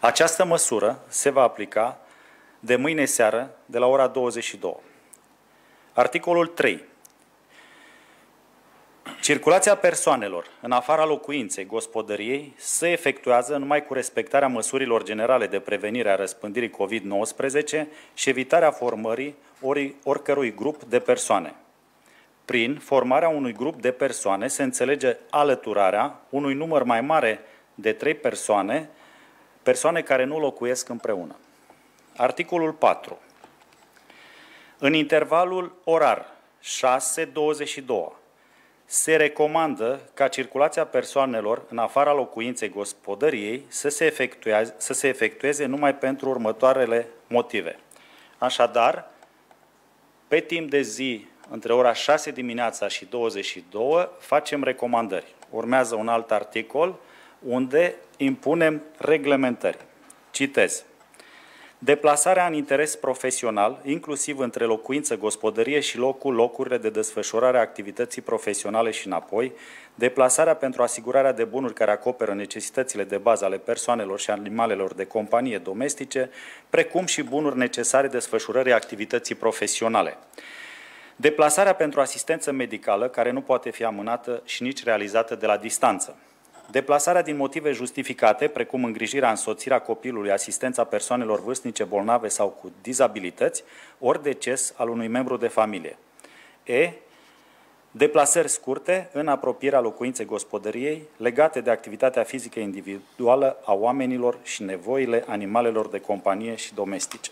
Această măsură se va aplica de mâine seară, de la ora 22. Articolul 3. Circulația persoanelor în afara locuinței gospodăriei se efectuează numai cu respectarea măsurilor generale de prevenire a răspândirii COVID-19 și evitarea formării oricărui grup de persoane. Prin formarea unui grup de persoane se înțelege alăturarea unui număr mai mare de 3 persoane care nu locuiesc împreună. Articolul 4. În intervalul orar 6-22 se recomandă ca circulația persoanelor în afara locuinței gospodăriei să se efectueze numai pentru următoarele motive. Așadar, pe timp de zi, între ora 6 dimineața și 22, facem recomandări. Urmează un alt articol unde impunem reglementări. Citez. Deplasarea în interes profesional, inclusiv între locuință, gospodărie și locurile de desfășurare a activității profesionale și înapoi, deplasarea pentru asigurarea de bunuri care acoperă necesitățile de bază ale persoanelor și animalelor de companie domestice, precum și bunuri necesare desfășurării activității profesionale. Deplasarea pentru asistență medicală, care nu poate fi amânată și nici realizată de la distanță. Deplasarea din motive justificate, precum îngrijirea, însoțirea copilului, asistența persoanelor vârstnice bolnave sau cu dizabilități, ori deces al unui membru de familie. E. Deplasări scurte în apropierea locuinței gospodăriei, legate de activitatea fizică individuală a oamenilor și nevoile animalelor de companie și domestice.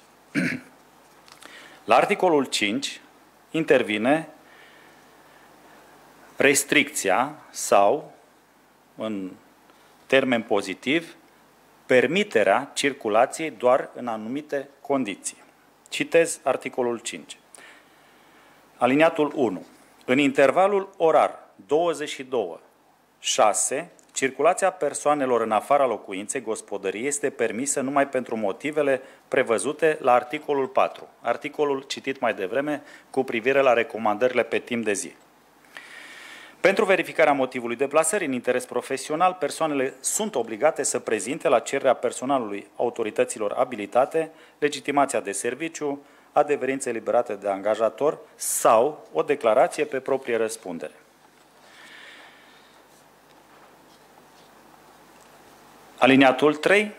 La articolul 5 intervine restricția sau, în termen pozitiv, permiterea circulației doar în anumite condiții. Citez articolul 5. Aliniatul 1. În intervalul orar 22-6, circulația persoanelor în afara locuinței gospodăriei este permisă numai pentru motivele prevăzute la articolul 4, articolul citit mai devreme cu privire la recomandările pe timp de zi. Pentru verificarea motivului deplasării în interes profesional, persoanele sunt obligate să prezinte la cererea personalului autorităților abilitate legitimația de serviciu, adeverințe eliberate de angajator sau o declarație pe proprie răspundere. Aliniatul 3.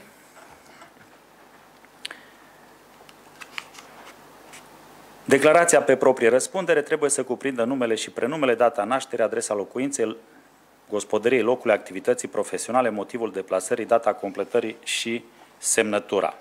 Declarația pe proprie răspundere trebuie să cuprindă numele și prenumele, data nașterii, adresa locuinței, gospodăriei, locului activității profesionale, motivul deplasării, data completării și semnătura.